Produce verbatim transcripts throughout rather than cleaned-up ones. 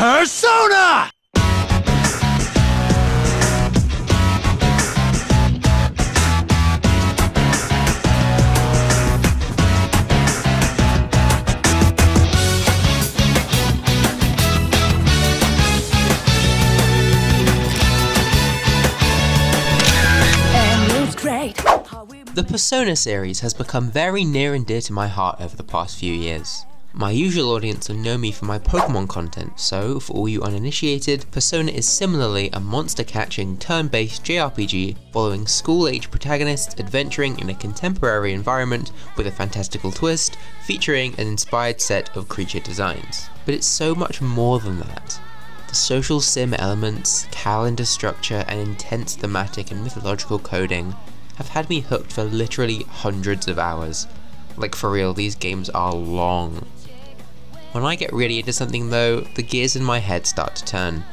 Persona! The Persona series has become very near and dear to my heart over the past few years. My usual audience will know me for my Pokemon content, so for all you uninitiated, Persona is similarly a monster-catching, turn-based J R P G following school-age protagonists adventuring in a contemporary environment with a fantastical twist, featuring an inspired set of creature designs. But it's so much more than that. The social sim elements, calendar structure, and intense thematic and mythological coding have had me hooked for literally hundreds of hours. Like, for real, these games are long. When I get really into something though, the gears in my head start to turn.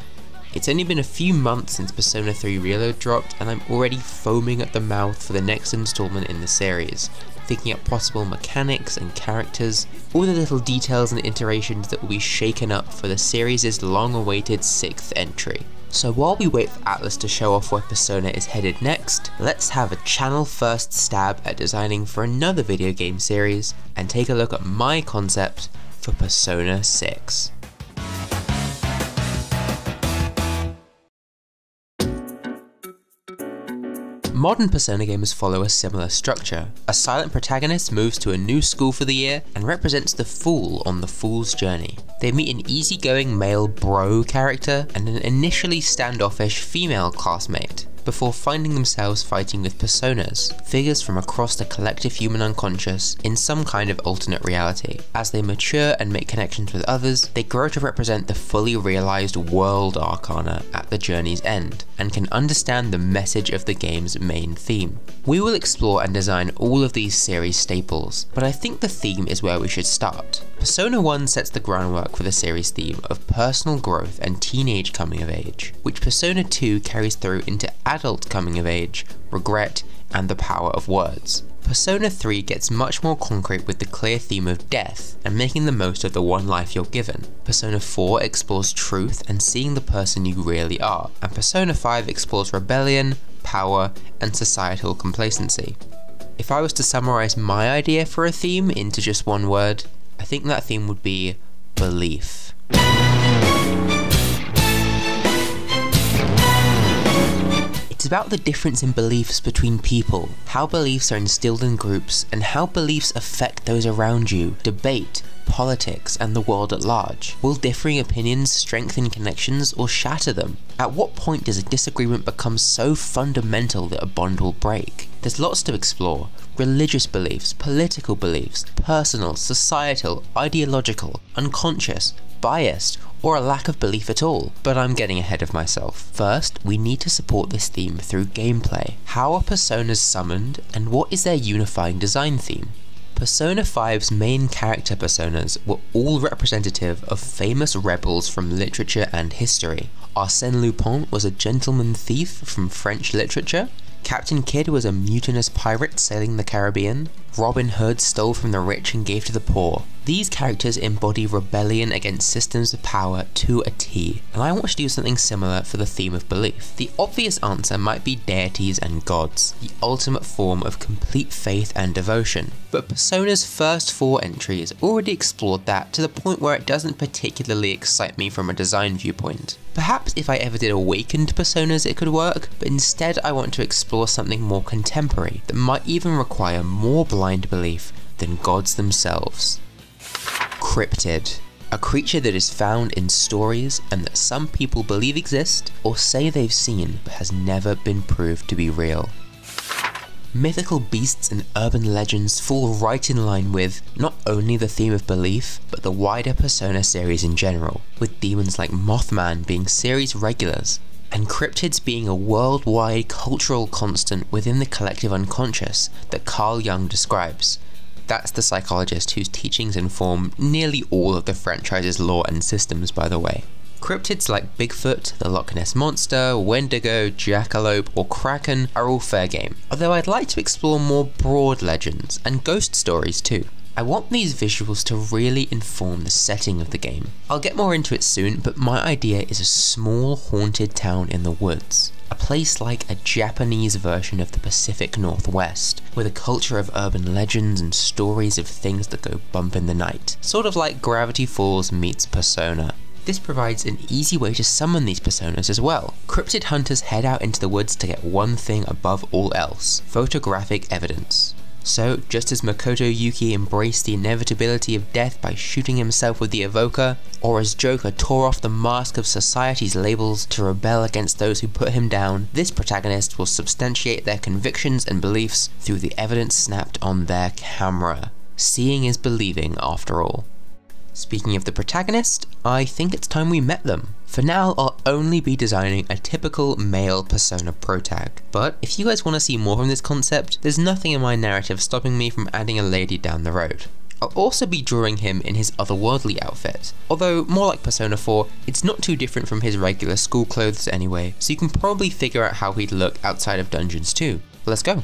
It's only been a few months since Persona three Reload dropped, and I'm already foaming at the mouth for the next installment in the series, thinking up possible mechanics and characters, all the little details and iterations that will be shaken up for the series' long-awaited sixth entry. So while we wait for Atlus to show off where Persona is headed next, let's have a channel first stab at designing for another video game series and take a look at my concept for Persona six. Modern Persona games follow a similar structure. A silent protagonist moves to a new school for the year and represents the Fool on the Fool's Journey. They meet an easygoing male bro character and an initially standoffish female classmate, before finding themselves fighting with personas, figures from across the collective human unconscious in some kind of alternate reality. As they mature and make connections with others, they grow to represent the fully realized World Arcana at the journey's end, and can understand the message of the game's main theme. We will explore and design all of these series staples, but I think the theme is where we should start. Persona one sets the groundwork for the series theme of personal growth and teenage coming of age, which Persona two carries through into adult coming of age, regret, and the power of words. Persona three gets much more concrete with the clear theme of death and making the most of the one life you're given. Persona four explores truth and seeing the person you really are, and Persona five explores rebellion, power, and societal complacency. If I was to summarize my idea for a theme into just one word, I think that theme would be belief. It's about the difference in beliefs between people, how beliefs are instilled in groups, and how beliefs affect those around you. Debate, politics, and the world at large. Will differing opinions strengthen connections or shatter them? At what point does a disagreement become so fundamental that a bond will break? There's lots to explore. Religious beliefs, political beliefs, personal, societal, ideological, unconscious, biased, or a lack of belief at all, but I'm getting ahead of myself. First, we need to support this theme through gameplay. How are personas summoned, and what is their unifying design theme? Persona five's main character personas were all representative of famous rebels from literature and history. Arsène Lupin was a gentleman thief from French literature. Captain Kidd was a mutinous pirate sailing the Caribbean. Robin Hood stole from the rich and gave to the poor. These characters embody rebellion against systems of power to a T, and I want to do something similar for the theme of belief. The obvious answer might be deities and gods, the ultimate form of complete faith and devotion. But Persona's first four entries already explored that to the point where it doesn't particularly excite me from a design viewpoint. Perhaps if I ever did Awakened Personas it could work, but instead I want to explore something more contemporary that might even require more blind belief than gods themselves. Cryptid. A creature that is found in stories and that some people believe exist or say they've seen but has never been proved to be real. Mythical beasts and urban legends fall right in line with not only the theme of belief, but the wider Persona series in general, with demons like Mothman being series regulars, and cryptids being a worldwide cultural constant within the collective unconscious that Carl Jung describes. That's the psychologist whose teachings inform nearly all of the franchise's lore and systems, by the way. Cryptids like Bigfoot, the Loch Ness Monster, Wendigo, Jackalope, or Kraken are all fair game, although I'd like to explore more broad legends, and ghost stories too. I want these visuals to really inform the setting of the game. I'll get more into it soon, but my idea is a small haunted town in the woods. A place like a Japanese version of the Pacific Northwest, with a culture of urban legends and stories of things that go bump in the night. Sort of like Gravity Falls meets Persona. This provides an easy way to summon these personas as well. Cryptid hunters head out into the woods to get one thing above all else, photographic evidence. So, just as Makoto Yuki embraced the inevitability of death by shooting himself with the evoker, or as Joker tore off the mask of society's labels to rebel against those who put him down, this protagonist will substantiate their convictions and beliefs through the evidence snapped on their camera. Seeing is believing, after all. Speaking of the protagonist, I think it's time we met them. For now, I'll only be designing a typical male Persona protag, but if you guys want to see more from this concept, there's nothing in my narrative stopping me from adding a lady down the road. I'll also be drawing him in his otherworldly outfit, although more like Persona four, it's not too different from his regular school clothes anyway, so you can probably figure out how he'd look outside of dungeons too. Let's go!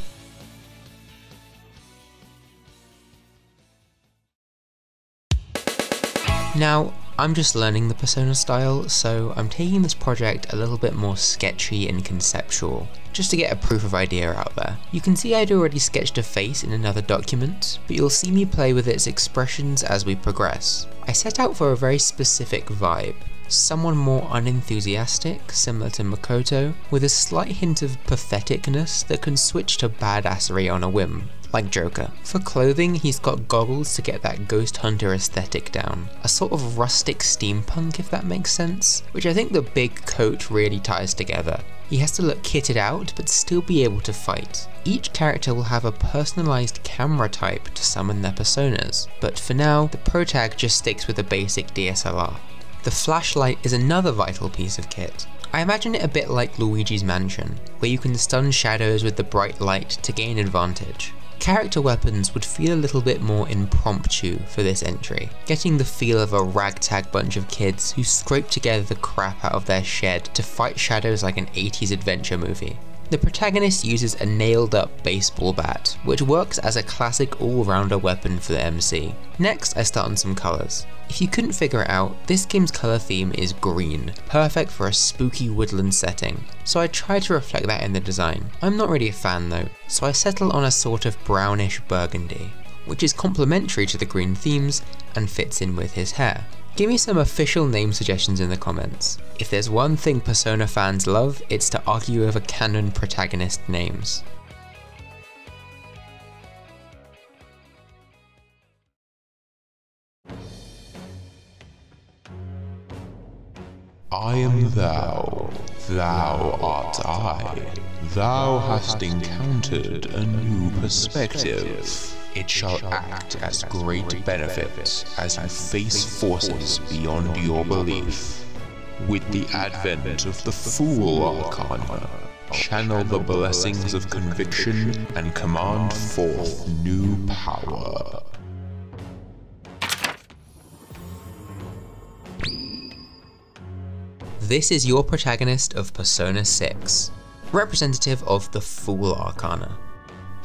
Now, I'm just learning the Persona style, so I'm taking this project a little bit more sketchy and conceptual, just to get a proof of idea out there. You can see I'd already sketched a face in another document, but you'll see me play with its expressions as we progress. I set out for a very specific vibe, someone more unenthusiastic, similar to Makoto, with a slight hint of patheticness that can switch to badassery on a whim. Like Joker. For clothing, he's got goggles to get that ghost hunter aesthetic down. A sort of rustic steampunk, if that makes sense, which I think the big coat really ties together. He has to look kitted out, but still be able to fight. Each character will have a personalized camera type to summon their personas, but for now, the protag just sticks with a basic D S L R. The flashlight is another vital piece of kit. I imagine it a bit like Luigi's Mansion, where you can stun shadows with the bright light to gain advantage. Character weapons would feel a little bit more impromptu for this entry, getting the feel of a ragtag bunch of kids who scrape together the crap out of their shed to fight shadows like an eighties adventure movie. The protagonist uses a nailed-up baseball bat, which works as a classic all-rounder weapon for the M C. Next, I start on some colours. If you couldn't figure it out, this game's colour theme is green, perfect for a spooky woodland setting, so I try to reflect that in the design. I'm not really a fan though, so I settle on a sort of brownish burgundy, which is complementary to the green themes and fits in with his hair. Give me some official name suggestions in the comments. If there's one thing Persona fans love, it's to argue over canon protagonist names. I am thou, thou art I, thou hast encountered a new perspective. It shall act as great benefit as you face forces beyond your belief. With the advent of the Fool Arcana, channel the blessings of conviction and command forth new power. This is your protagonist of Persona six, representative of the Fool Arcana.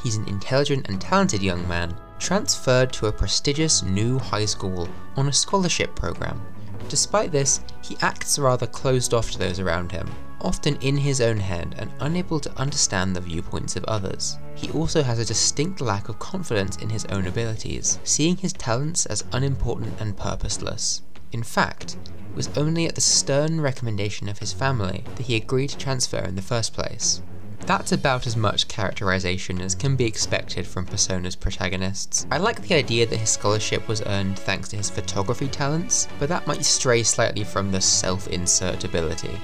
He's an intelligent and talented young man, transferred to a prestigious new high school on a scholarship program. Despite this, he acts rather closed off to those around him, often in his own head and unable to understand the viewpoints of others. He also has a distinct lack of confidence in his own abilities, seeing his talents as unimportant and purposeless. In fact, it was only at the stern recommendation of his family that he agreed to transfer in the first place. That's about as much characterization as can be expected from Persona's protagonists. I like the idea that his scholarship was earned thanks to his photography talents, but that might stray slightly from the self-insert ability.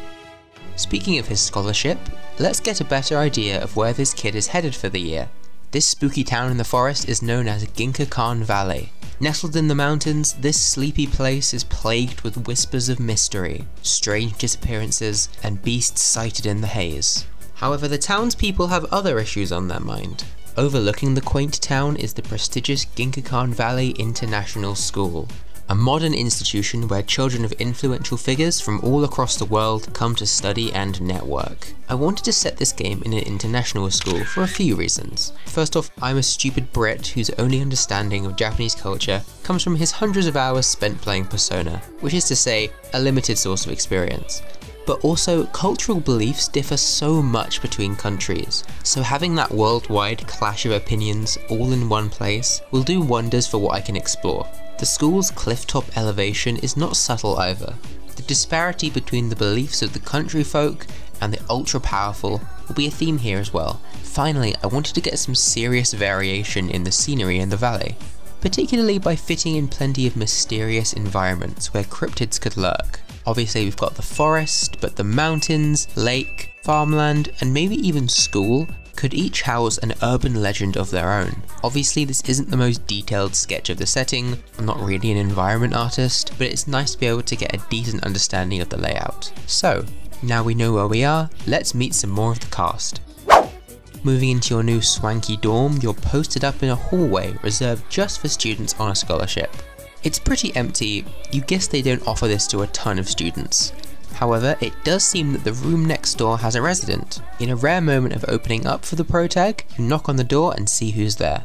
Speaking of his scholarship, let's get a better idea of where this kid is headed for the year. This spooky town in the forest is known as Ginkakan Valley. Nestled in the mountains, this sleepy place is plagued with whispers of mystery, strange disappearances, and beasts sighted in the haze. However, the townspeople have other issues on their mind. Overlooking the quaint town is the prestigious Ginkakan Valley International School, a modern institution where children of influential figures from all across the world come to study and network. I wanted to set this game in an international school for a few reasons. First off, I'm a stupid Brit whose only understanding of Japanese culture comes from his hundreds of hours spent playing Persona, which is to say, a limited source of experience. But also, cultural beliefs differ so much between countries, so having that worldwide clash of opinions all in one place will do wonders for what I can explore. The school's clifftop elevation is not subtle either. The disparity between the beliefs of the country folk and the ultra-powerful will be a theme here as well. Finally, I wanted to get some serious variation in the scenery in the valley, particularly by fitting in plenty of mysterious environments where cryptids could lurk. Obviously we've got the forest, but the mountains, lake, farmland, and maybe even school could each house an urban legend of their own. Obviously this isn't the most detailed sketch of the setting, I'm not really an environment artist, but it's nice to be able to get a decent understanding of the layout. So, now we know where we are, let's meet some more of the cast. Moving into your new swanky dorm, you're posted up in a hallway reserved just for students on a scholarship. It's pretty empty, you guess they don't offer this to a ton of students. However, it does seem that the room next door has a resident. In a rare moment of opening up for the protag, you knock on the door and see who's there.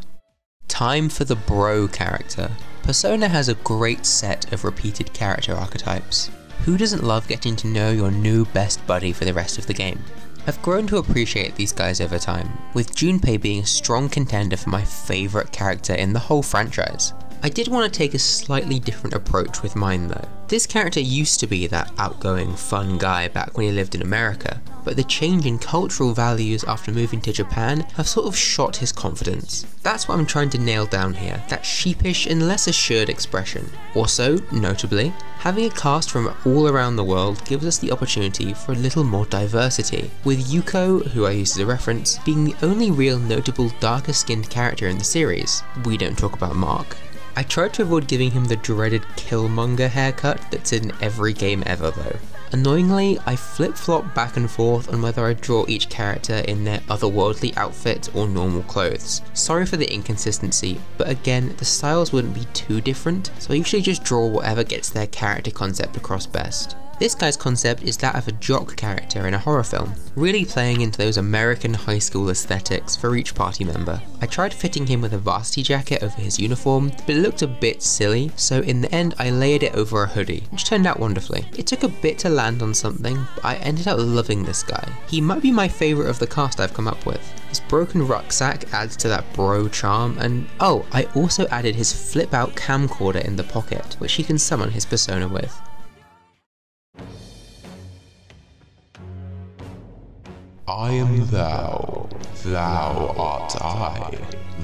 Time for the bro character. Persona has a great set of repeated character archetypes. Who doesn't love getting to know your new best buddy for the rest of the game? I've grown to appreciate these guys over time, with Junpei being a strong contender for my favourite character in the whole franchise. I did want to take a slightly different approach with mine though. This character used to be that outgoing, fun guy back when he lived in America, but the change in cultural values after moving to Japan have sort of shot his confidence. That's what I'm trying to nail down here, that sheepish and less assured expression. Also, notably, having a cast from all around the world gives us the opportunity for a little more diversity, with Yuko, who I used as a reference, being the only real notable darker skinned character in the series. We don't talk about Mark. I tried to avoid giving him the dreaded Killmonger haircut that's in every game ever though. Annoyingly, I flip-flop back and forth on whether I draw each character in their otherworldly outfit or normal clothes. Sorry for the inconsistency, but again, the styles wouldn't be too different, so I usually just draw whatever gets their character concept across best. This guy's concept is that of a jock character in a horror film, really playing into those American high school aesthetics for each party member. I tried fitting him with a varsity jacket over his uniform, but it looked a bit silly, so in the end I layered it over a hoodie, which turned out wonderfully. It took a bit to land on something, but I ended up loving this guy. He might be my favourite of the cast I've come up with. His broken rucksack adds to that bro charm, and oh, I also added his flip-out camcorder in the pocket, which he can summon his persona with. I am thou, thou art I,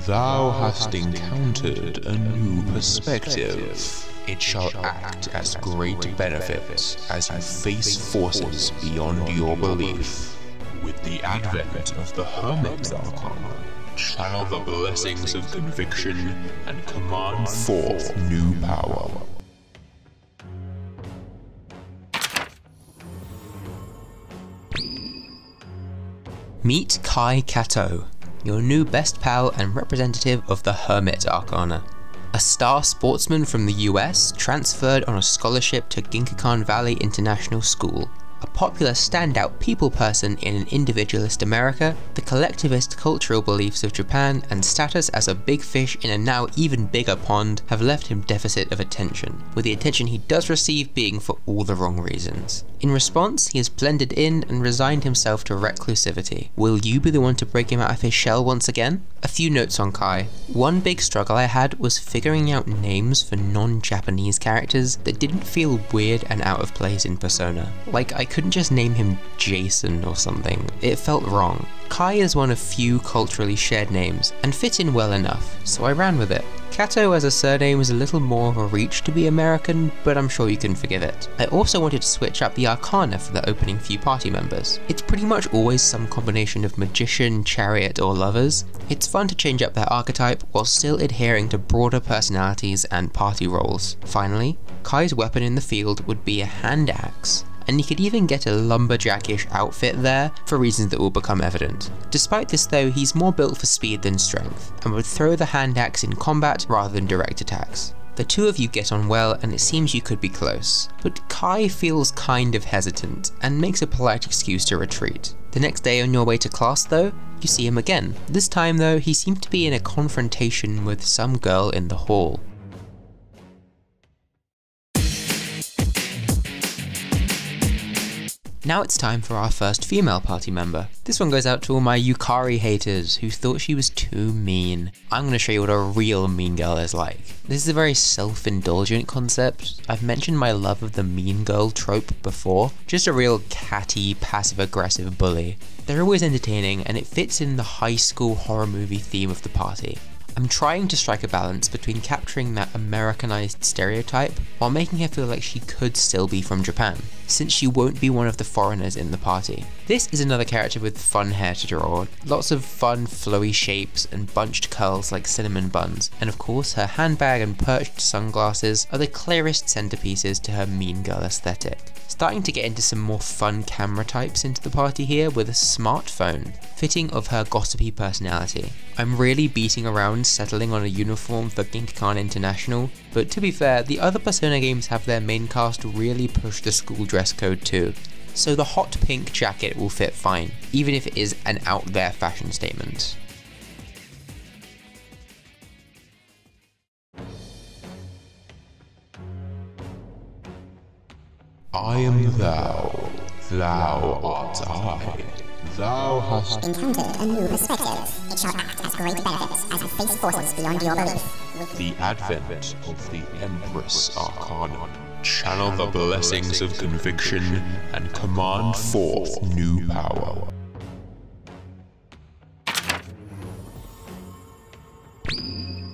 thou hast encountered a new perspective. It shall act as great benefit as you face forces beyond your belief. With the advent of the Hermit Arcana, channel the blessings of conviction and command forth new power. Meet Kai Kato, your new best pal and representative of the Hermit Arcana. A star sportsman from the U S transferred on a scholarship to Ginkakan Valley International School. A popular standout people person in an individualist America, the collectivist cultural beliefs of Japan, and status as a big fish in a now even bigger pond have left him deficit of attention, with the attention he does receive being for all the wrong reasons. In response, he has blended in and resigned himself to reclusivity. Will you be the one to break him out of his shell once again? A few notes on Kai. One big struggle I had was figuring out names for non-Japanese characters that didn't feel weird and out of place in Persona. Like, I couldn't just name him Jason or something, it felt wrong. Kai is one of few culturally shared names, and fit in well enough, so I ran with it. Kato as a surname is a little more of a reach to be American, but I'm sure you can forgive it. I also wanted to switch up the Arcana for the opening few party members. It's pretty much always some combination of Magician, Chariot, or Lovers. It's fun to change up their archetype while still adhering to broader personalities and party roles. Finally, Kai's weapon in the field would be a hand axe, and you could even get a lumberjackish outfit there for reasons that will become evident. Despite this though, he's more built for speed than strength, and would throw the hand axe in combat rather than direct attacks. The two of you get on well and it seems you could be close, but Kai feels kind of hesitant and makes a polite excuse to retreat. The next day on your way to class though, you see him again. This time though, he seemed to be in a confrontation with some girl in the hall. Now it's time for our first female party member. This one goes out to all my Yukari haters who thought she was too mean. I'm gonna show you what a real mean girl is like. This is a very self-indulgent concept. I've mentioned my love of the mean girl trope before. Just a real catty, passive-aggressive bully. They're always entertaining and it fits in the high school horror movie theme of the party. I'm trying to strike a balance between capturing that Americanized stereotype while making her feel like she could still be from Japan, since she won't be one of the foreigners in the party. This is another character with fun hair to draw, lots of fun flowy shapes and bunched curls like cinnamon buns, and of course her handbag and perched sunglasses are the clearest centerpieces to her mean girl aesthetic. Starting to get into some more fun camera types into the party here with a smartphone, fitting of her gossipy personality. I'm really beating around settling on a uniform for Ginkakan International, but to be fair, the other Persona games have their main cast really push the school dress code too, so the hot pink jacket will fit fine, even if it is an out there fashion statement. I am thou, thou art I, thou hast encountered a new perspective, it shall act as great benefit as it face forces beyond your belief. The advent of the Empress Arcana. Channel the blessings of conviction and command forth new power.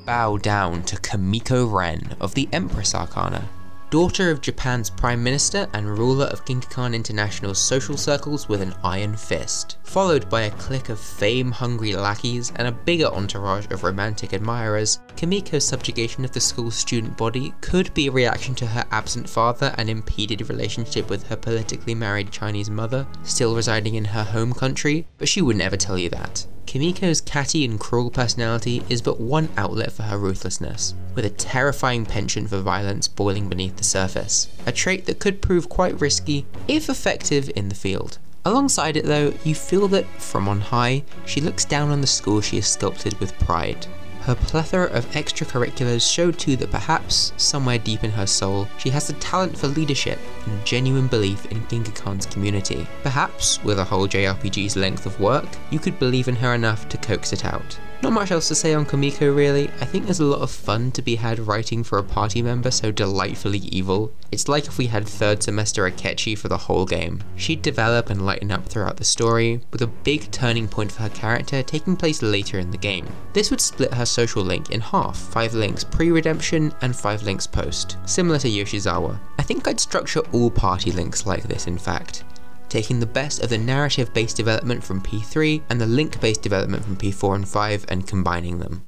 Bow down to Kimiko Ren of the Empress Arcana. Daughter of Japan's Prime Minister and ruler of Ginkakan International's social circles with an iron fist, followed by a clique of fame-hungry lackeys and a bigger entourage of romantic admirers, Kimiko's subjugation of the school's student body could be a reaction to her absent father and impeded relationship with her politically married Chinese mother, still residing in her home country, but she would never tell you that. Kimiko's catty and cruel personality is but one outlet for her ruthlessness, with a terrifying penchant for violence boiling beneath the surface, a trait that could prove quite risky, if effective, in the field. Alongside it though, you feel that, from on high, she looks down on the school she has sculpted with pride. Her plethora of extracurriculars show too that perhaps, somewhere deep in her soul, she has a talent for leadership and a genuine belief in Ginkakan's community. Perhaps, with a whole J R P G's length of work, you could believe in her enough to coax it out. Not much else to say on Kimiko really. I think there's a lot of fun to be had writing for a party member so delightfully evil. It's like if we had third semester Akechi for the whole game. She'd develop and lighten up throughout the story, with a big turning point for her character taking place later in the game. This would split her social link in half, five links pre-redemption and five links post, similar to Yoshizawa. I think I'd structure all party links like this in fact, taking the best of the narrative-based development from P three and the link-based development from P four and five and combining them.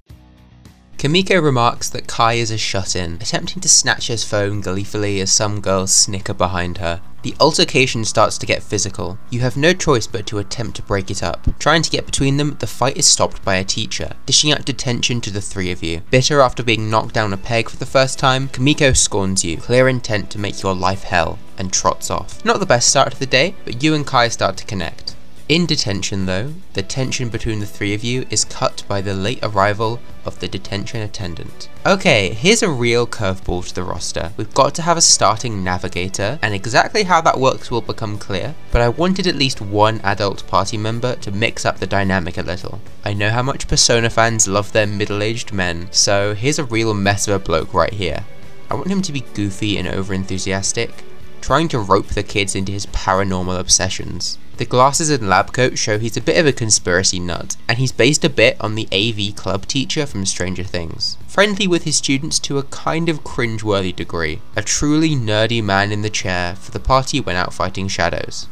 Kimiko remarks that Kai is a shut-in, attempting to snatch his phone gleefully as some girls snicker behind her. The altercation starts to get physical. You have no choice but to attempt to break it up. Trying to get between them, the fight is stopped by a teacher, dishing out detention to the three of you. Bitter after being knocked down a peg for the first time, Kimiko scorns you, clear intent to make your life hell, and trots off. Not the best start to the day, but you and Kai start to connect. In detention though, the tension between the three of you is cut by the late arrival of the detention attendant. Okay, here's a real curveball to the roster. We've got to have a starting navigator, and exactly how that works will become clear, but I wanted at least one adult party member to mix up the dynamic a little. I know how much Persona fans love their middle-aged men, so here's a real mess of a bloke right here. I want him to be goofy and over-enthusiastic, trying to rope the kids into his paranormal obsessions. The glasses and lab coat show he's a bit of a conspiracy nut, and he's based a bit on the A V club teacher from Stranger Things. Friendly with his students to a kind of cringe-worthy degree, a truly nerdy man in the chair for the party when out fighting shadows.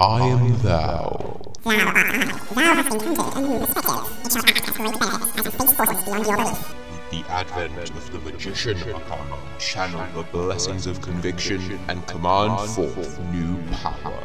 I am thou. Thou art I, thou hast encountered a new perspective, it shall act as great benefit as it face forces beyond your belief. The advent of the Magician Arcana, channel the blessings of conviction and command forth new power.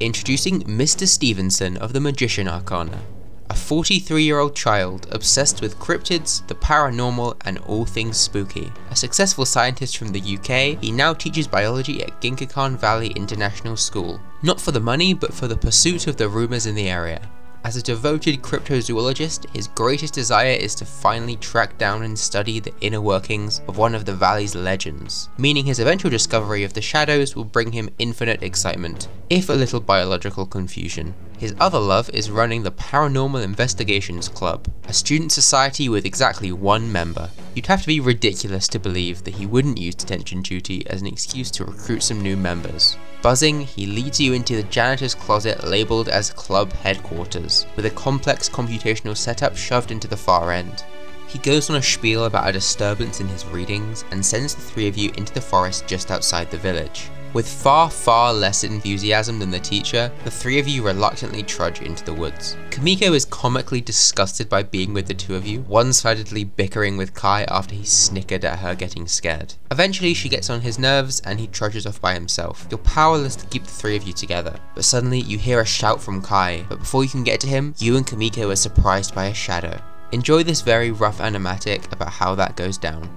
Introducing Mister Stevenson of the Magician Arcana, a forty-three-year-old child obsessed with cryptids, the paranormal, and all things spooky. A successful scientist from the U K, he now teaches biology at Ginkakan Valley International School, not for the money but for the pursuit of the rumours in the area. As a devoted cryptozoologist, his greatest desire is to finally track down and study the inner workings of one of the valley's legends, meaning his eventual discovery of the shadows will bring him infinite excitement, if a little biological confusion. His other love is running the Paranormal Investigations Club, a student society with exactly one member. You'd have to be ridiculous to believe that he wouldn't use detention duty as an excuse to recruit some new members. Buzzing, he leads you into the janitor's closet labelled as Club Headquarters, with a complex computational setup shoved into the far end. He goes on a spiel about a disturbance in his readings and sends the three of you into the forest just outside the village. With far, far less enthusiasm than the teacher, the three of you reluctantly trudge into the woods. Kimiko is comically disgusted by being with the two of you, one-sidedly bickering with Kai after he snickered at her getting scared. Eventually she gets on his nerves and he trudges off by himself. You're powerless to keep the three of you together, but suddenly you hear a shout from Kai, but before you can get to him, you and Kimiko are surprised by a shadow. Enjoy this very rough animatic about how that goes down.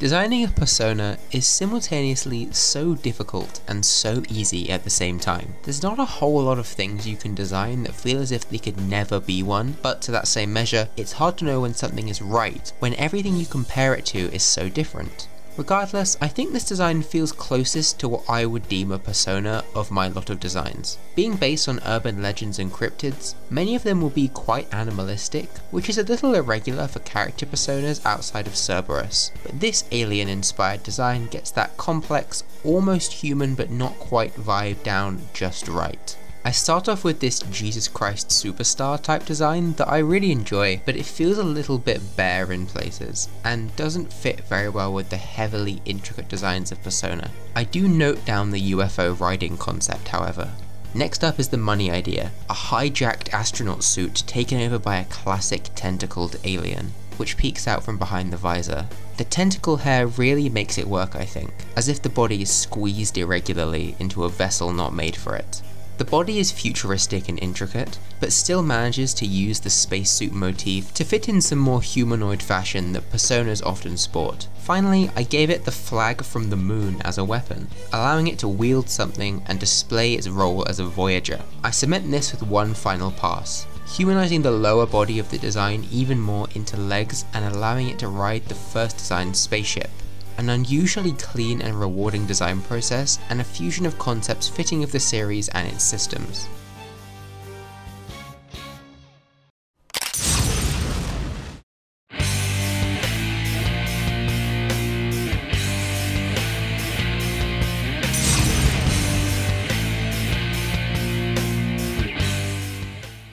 Designing a persona is simultaneously so difficult and so easy at the same time. There's not a whole lot of things you can design that feel as if they could never be one, but to that same measure, it's hard to know when something is right, when everything you compare it to is so different. Regardless, I think this design feels closest to what I would deem a persona of my lot of designs. Being based on urban legends and cryptids, many of them will be quite animalistic, which is a little irregular for character personas outside of Cerberus, but this alien-inspired design gets that complex, almost human but not quite vibe down just right. I start off with this Jesus Christ Superstar type design that I really enjoy, but it feels a little bit bare in places, and doesn't fit very well with the heavily intricate designs of Persona. I do note down the U F O riding concept, however. Next up is the money idea, a hijacked astronaut suit taken over by a classic tentacled alien, which peeks out from behind the visor. The tentacle hair really makes it work, I think, as if the body is squeezed irregularly into a vessel not made for it. The body is futuristic and intricate, but still manages to use the spacesuit motif to fit in some more humanoid fashion that personas often sport. Finally, I gave it the flag from the moon as a weapon, allowing it to wield something and display its role as a voyager. I cement this with one final pass, humanising the lower body of the design even more into legs and allowing it to ride the first designed spaceship. An unusually clean and rewarding design process, and a fusion of concepts fitting of the series and its systems.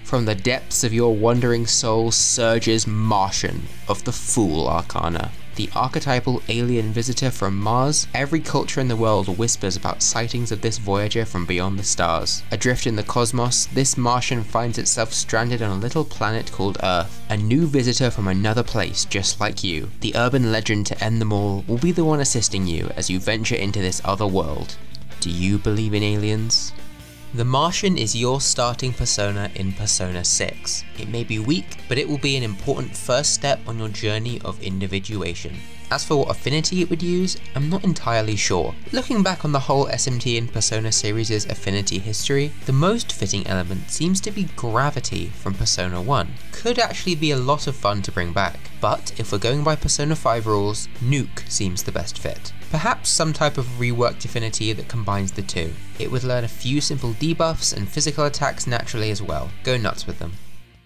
From the depths of your wandering soul surges Martian of the Fool Arcana. The archetypal alien visitor from Mars, every culture in the world whispers about sightings of this voyager from beyond the stars. Adrift in the cosmos, this Martian finds itself stranded on a little planet called Earth, a new visitor from another place just like you. The urban legend to end them all will be the one assisting you as you venture into this other world. Do you believe in aliens? The Martian is your starting persona in Persona six. It may be weak, but it will be an important first step on your journey of individuation. As for what affinity it would use, I'm not entirely sure. Looking back on the whole S M T and Persona series' affinity history, the most fitting element seems to be gravity from Persona one. Could actually be a lot of fun to bring back, but if we're going by Persona five rules, Nuke seems the best fit. Perhaps some type of reworked affinity that combines the two. It would learn a few simple debuffs and physical attacks naturally as well. Go nuts with them.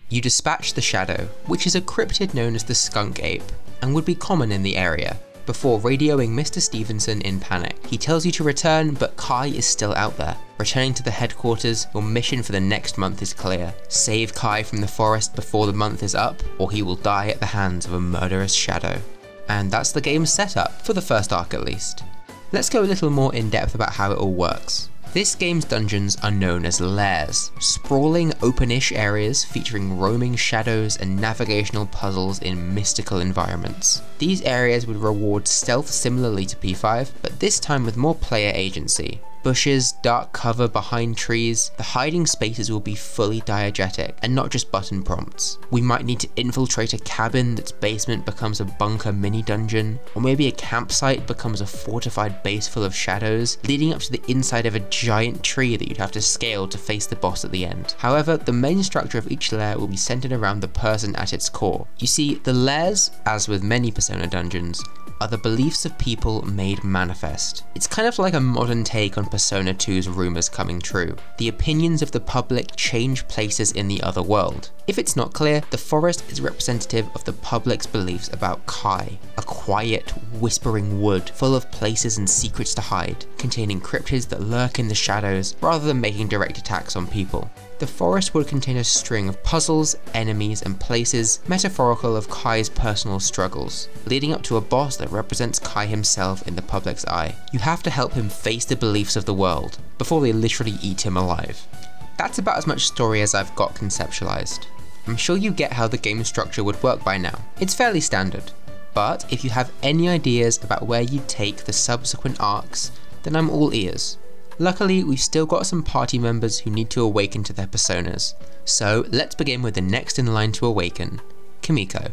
You dispatch the Shadow, which is a cryptid known as the Skunk Ape, and would be common in the area. before radioing Mister Stevenson in panic. He tells you to return, but Kai is still out there. Returning to the headquarters, your mission for the next month is clear. Save Kai from the forest before the month is up, or he will die at the hands of a murderous shadow. And that's the game's setup, for the first arc at least. Let's go a little more in depth about how it all works. This game's dungeons are known as lairs, sprawling open-ish areas featuring roaming shadows and navigational puzzles in mystical environments. These areas would reward stealth similarly to P five, but this time with more player agency. Bushes, dark cover behind trees, the hiding spaces will be fully diegetic and not just button prompts. We might need to infiltrate a cabin that's basement becomes a bunker mini dungeon, or maybe a campsite becomes a fortified base full of shadows, leading up to the inside of a giant tree that you'd have to scale to face the boss at the end. However, the main structure of each lair will be centered around the person at its core. You see, the lairs, as with many Persona dungeons, are the beliefs of people made manifest. It's kind of like a modern take on Persona two's rumors coming true. The opinions of the public change places in the other world. If it's not clear, the forest is representative of the public's beliefs about Kai, a quiet, whispering wood full of places and secrets to hide, containing cryptids that lurk in the shadows rather than making direct attacks on people. The forest would contain a string of puzzles, enemies, and places metaphorical of Kai's personal struggles, leading up to a boss that represents Kai himself in the public's eye. You have to help him face the beliefs of the world before they literally eat him alive. That's about as much story as I've got conceptualized. I'm sure you get how the game structure would work by now. It's fairly standard, but if you have any ideas about where you'd take the subsequent arcs, then I'm all ears. Luckily, we've still got some party members who need to awaken to their personas, so let's begin with the next in line to awaken, Kimiko.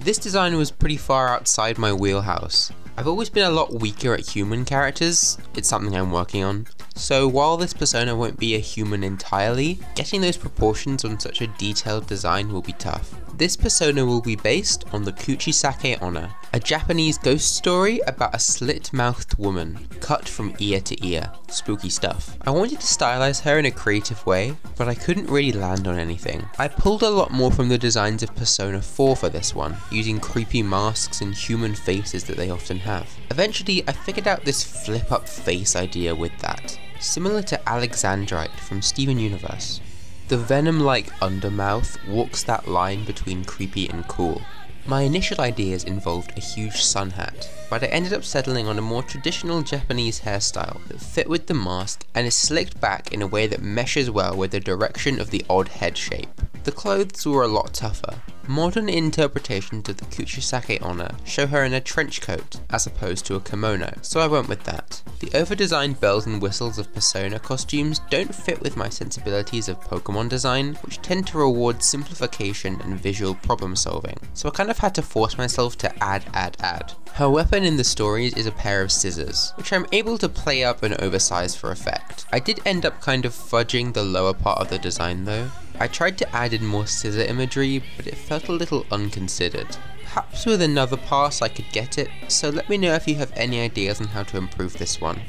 This design was pretty far outside my wheelhouse. I've always been a lot weaker at human characters, it's something I'm working on, so while this persona won't be a human entirely, getting those proportions on such a detailed design will be tough. This persona will be based on the Kuchisake Onna, a Japanese ghost story about a slit-mouthed woman, cut from ear to ear. Spooky stuff. I wanted to stylize her in a creative way, but I couldn't really land on anything. I pulled a lot more from the designs of Persona four for this one, using creepy masks and human faces that they often have. Eventually, I figured out this flip-up face idea with that, similar to Alexandrite from Steven Universe. The venom-like undermouth walks that line between creepy and cool. My initial ideas involved a huge sun hat, but I ended up settling on a more traditional Japanese hairstyle that fit with the mask and is slicked back in a way that meshes well with the direction of the odd head shape. The clothes were a lot tougher. Modern interpretations of the Kuchisake Onna show her in a trench coat as opposed to a kimono, so I went with that. The overdesigned bells and whistles of Persona costumes don't fit with my sensibilities of Pokemon design, which tend to reward simplification and visual problem solving, so I kind of had to force myself to add add add. Her weapon in the stories is a pair of scissors, which I'm able to play up and oversize for effect. I did end up kind of fudging the lower part of the design though. I tried to add in more scissor imagery, but it felt a little unconsidered. Perhaps with another pass I could get it, so let me know if you have any ideas on how to improve this one.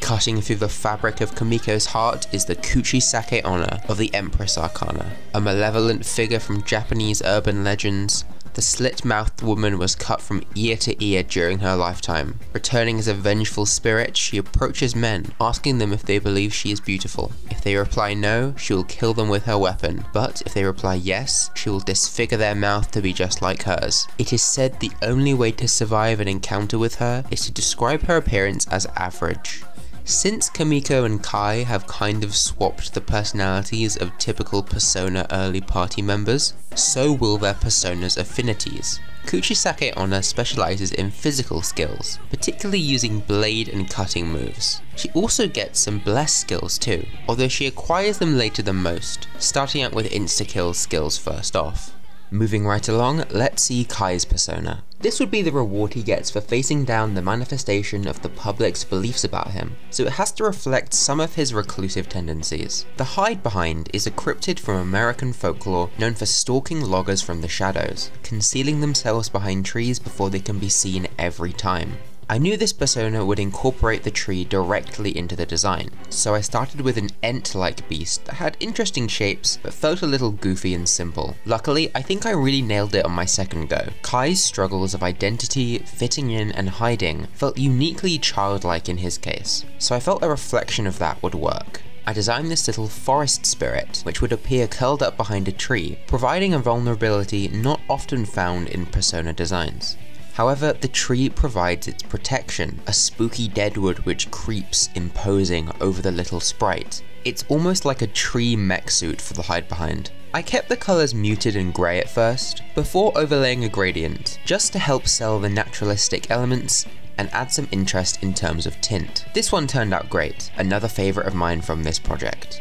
Cutting through the fabric of Kimiko's heart is the Kuchisake Onna of the Empress Arcana, a malevolent figure from Japanese urban legends. The slit-mouthed woman was cut from ear to ear during her lifetime. Returning as a vengeful spirit, she approaches men, asking them if they believe she is beautiful. If they reply no, she will kill them with her weapon, but if they reply yes, she will disfigure their mouth to be just like hers. It is said the only way to survive an encounter with her is to describe her appearance as average. Since Kimiko and Kai have kind of swapped the personalities of typical Persona early party members, so will their personas' affinities. Kuchisake Onna specializes in physical skills, particularly using blade and cutting moves. She also gets some bless skills too, although she acquires them later than most, starting out with insta-kill skills first off. Moving right along, let's see Kai's persona. This would be the reward he gets for facing down the manifestation of the public's beliefs about him, so it has to reflect some of his reclusive tendencies. The Hide Behind is a cryptid from American folklore known for stalking loggers from the shadows, concealing themselves behind trees before they can be seen every time. I knew this persona would incorporate the tree directly into the design, so I started with an ant-like beast that had interesting shapes but felt a little goofy and simple. Luckily, I think I really nailed it on my second go. Kai's struggles of identity, fitting in, and hiding felt uniquely childlike in his case, so I felt a reflection of that would work. I designed this little forest spirit, which would appear curled up behind a tree, providing a vulnerability not often found in Persona designs. However, the tree provides its protection, a spooky deadwood which creeps imposing over the little sprite. It's almost like a tree mech suit for the Hide Behind. I kept the colours muted and grey at first, before overlaying a gradient, just to help sell the naturalistic elements and add some interest in terms of tint. This one turned out great, another favourite of mine from this project.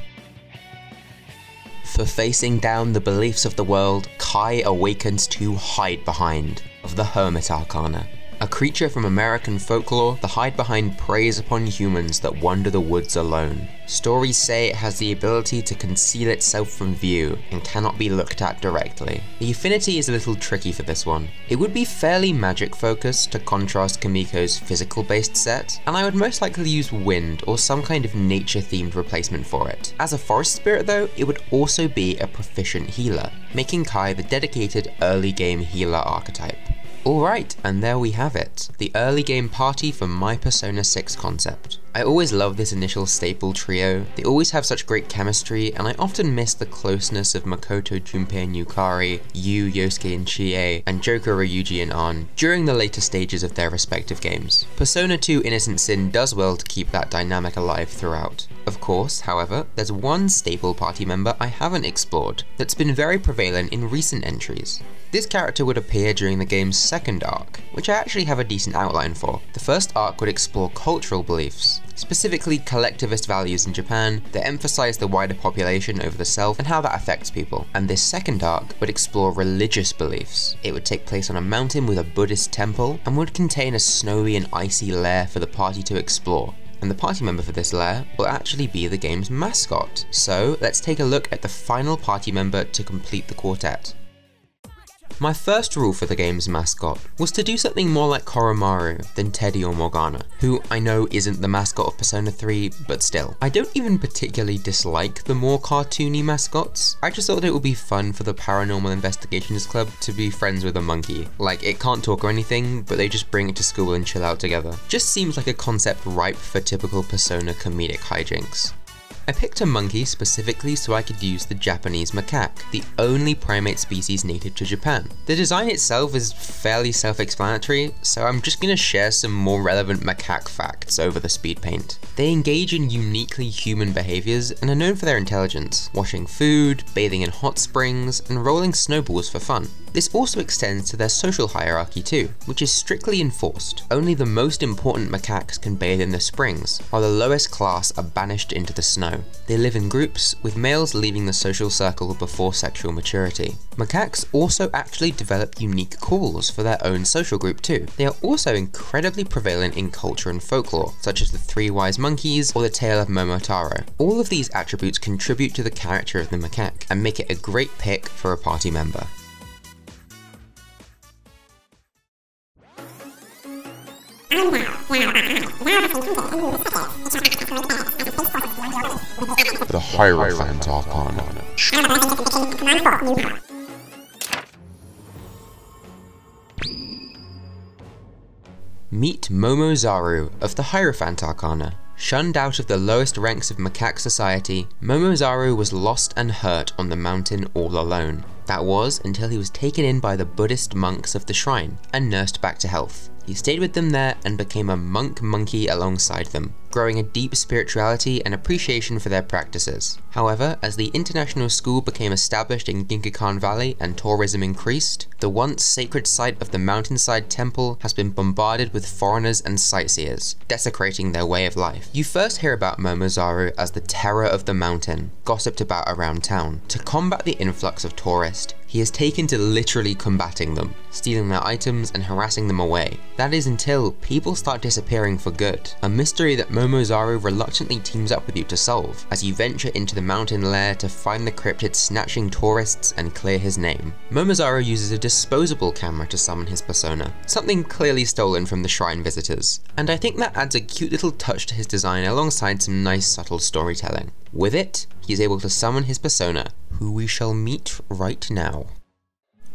For facing down the beliefs of the world, Kai awakens to Hide Behind, of the Hermit Arcana. A creature from American folklore, the Hide Behind preys upon humans that wander the woods alone. Stories say it has the ability to conceal itself from view and cannot be looked at directly. The affinity is a little tricky for this one. It would be fairly magic focused to contrast Kimiko's physical based set, and I would most likely use wind or some kind of nature themed replacement for it. As a forest spirit though, it would also be a proficient healer, making Kai the dedicated early game healer archetype. Alright, and there we have it, the early game party for my Persona six concept. I always love this initial staple trio, they always have such great chemistry, and I often miss the closeness of Makoto, Junpei and Yukari, Yu, Yosuke and Chie, and Joker, Ryuji and An during the later stages of their respective games. Persona two Innocent Sin does well to keep that dynamic alive throughout. Of course, however, there's one staple party member I haven't explored that's been very prevalent in recent entries. This character would appear during the game's second arc, which I actually have a decent outline for. The first arc would explore cultural beliefs, specifically collectivist values in Japan that emphasize the wider population over the self and how that affects people. And this second arc would explore religious beliefs. It would take place on a mountain with a Buddhist temple and would contain a snowy and icy lair for the party to explore. And the party member for this lair will actually be the game's mascot. So let's take a look at the final party member to complete the quartet. My first rule for the game's mascot was to do something more like Koromaru than Teddy or Morgana, who I know isn't the mascot of Persona three, but still. I don't even particularly dislike the more cartoony mascots, I just thought it would be fun for the Paranormal Investigations Club to be friends with a monkey. Like, it can't talk or anything, but they just bring it to school and chill out together. Just seems like a concept ripe for typical Persona comedic hijinks. I picked a monkey specifically so I could use the Japanese macaque, the only primate species native to Japan. The design itself is fairly self-explanatory, so I'm just going to share some more relevant macaque facts over the speed paint. They engage in uniquely human behaviors and are known for their intelligence, washing food, bathing in hot springs, and rolling snowballs for fun. This also extends to their social hierarchy too, which is strictly enforced. Only the most important macaques can bathe in the springs, while the lowest class are banished into the snow. They live in groups, with males leaving the social circle before sexual maturity. Macaques also actually develop unique calls for their own social group too. They are also incredibly prevalent in culture and folklore, such as the Three Wise Monkeys or the Tale of Momotaro. All of these attributes contribute to the character of the macaque, and make it a great pick for a party member. The Hierophant Arcana. Meet Momo Zaru of the Hierophant Arcana. Shunned out of the lowest ranks of macaque society, Momo Zaru was lost and hurt on the mountain all alone. That was until he was taken in by the Buddhist monks of the shrine and nursed back to health. He stayed with them there and became a monk monkey alongside them, growing a deep spirituality and appreciation for their practices. However, as the international school became established in Ginkakan Valley and tourism increased, the once sacred site of the mountainside temple has been bombarded with foreigners and sightseers, desecrating their way of life. You first hear about Momo Zaru as the terror of the mountain, gossiped about around town. To combat the influx of tourists, he is taken to literally combating them, stealing their items and harassing them away. That is until people start disappearing for good, a mystery that Momo Momo Zaru reluctantly teams up with you to solve, as you venture into the mountain lair to find the cryptid snatching tourists and clear his name. Momo Zaru uses a disposable camera to summon his persona, something clearly stolen from the shrine visitors, and I think that adds a cute little touch to his design alongside some nice subtle storytelling. With it, he is able to summon his persona, who we shall meet right now.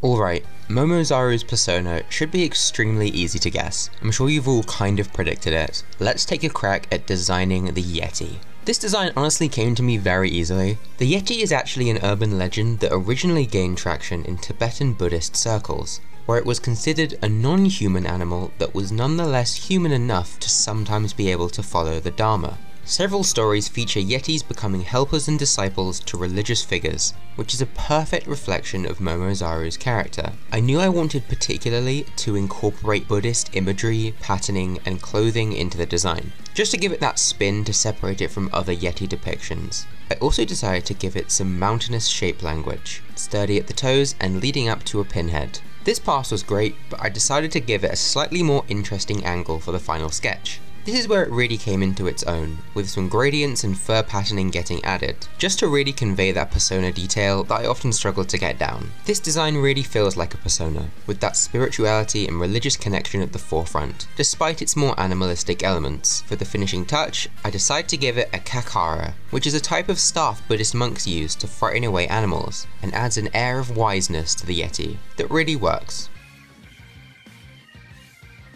Alright, Momo Zaru's persona should be extremely easy to guess. I'm sure you've all kind of predicted it. Let's take a crack at designing the Yeti. This design honestly came to me very easily. The Yeti is actually an urban legend that originally gained traction in Tibetan Buddhist circles, where it was considered a non-human animal that was nonetheless human enough to sometimes be able to follow the Dharma. Several stories feature yetis becoming helpers and disciples to religious figures, which is a perfect reflection of Momo Zaru's character. I knew I wanted particularly to incorporate Buddhist imagery, patterning, and clothing into the design, just to give it that spin to separate it from other yeti depictions. I also decided to give it some mountainous shape language, sturdy at the toes and leading up to a pinhead. This pass was great, but I decided to give it a slightly more interesting angle for the final sketch. This is where it really came into its own, with some gradients and fur patterning getting added, just to really convey that persona detail that I often struggled to get down. This design really feels like a persona, with that spirituality and religious connection at the forefront, despite its more animalistic elements. For the finishing touch, I decided to give it a kakara, which is a type of staff Buddhist monks use to frighten away animals, and adds an air of wiseness to the Yeti that really works.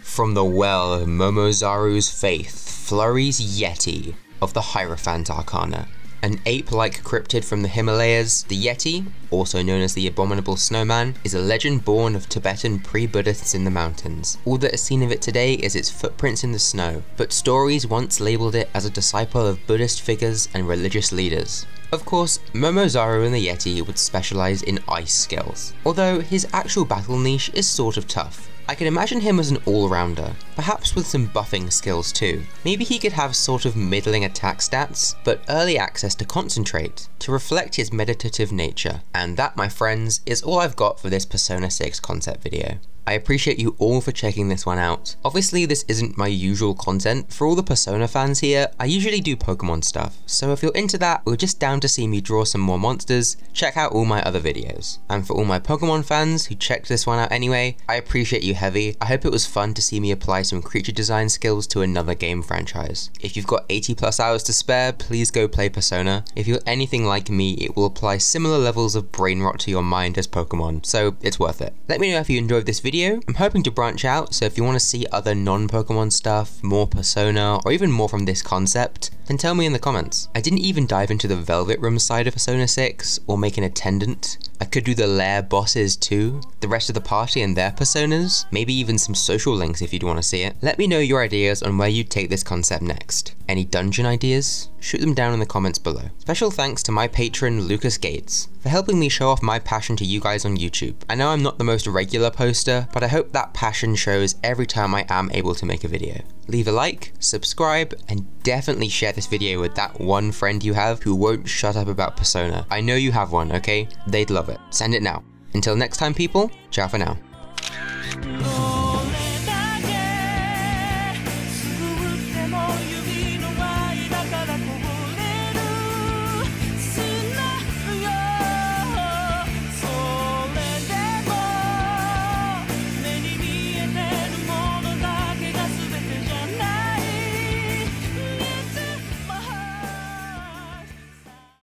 From the well of Momo Zaru's faith flurries Yeti of the Hierophant Arcana. An ape-like cryptid from the Himalayas, the Yeti, also known as the Abominable Snowman, is a legend born of Tibetan pre-Buddhists in the mountains. All that is seen of it today is its footprints in the snow, but stories once labelled it as a disciple of Buddhist figures and religious leaders. Of course, Momo Zaru and the Yeti would specialise in ice skills, although his actual battle niche is sort of tough. I can imagine him as an all-rounder, perhaps with some buffing skills too. Maybe he could have sort of middling attack stats, but early access to concentrate, to reflect his meditative nature. And that, my friends, is all I've got for this Persona six concept video. I appreciate you all for checking this one out. Obviously this isn't my usual content. For all the Persona fans here, I usually do Pokemon stuff, so if you're into that or just down to see me draw some more monsters, check out all my other videos. And for all my Pokemon fans who checked this one out anyway, I appreciate you heavy. I hope it was fun to see me apply some creature design skills to another game franchise. If you've got eighty plus hours to spare, please go play Persona. If you're anything like me, it will apply similar levels of brain rot to your mind as Pokemon, so it's worth it. Let me know if you enjoyed this video. I'm hoping to branch out, so if you want to see other non-Pokemon stuff, more Persona, or even more from this concept, then tell me in the comments. I didn't even dive into the Velvet Room side of Persona six, or make an attendant. I could do the lair bosses too, the rest of the party and their personas, maybe even some social links if you'd want to see it. Let me know your ideas on where you'd take this concept next. Any dungeon ideas? Shoot them down in the comments below. Special thanks to my patron Lucas Gates for helping me show off my passion to you guys on YouTube. I know I'm not the most regular poster, but I hope that passion shows every time I am able to make a video. Leave a like, subscribe, and definitely share this video with that one friend you have who won't shut up about Persona. I know you have one, okay? They'd love it. Send it now. Until next time people, ciao for now.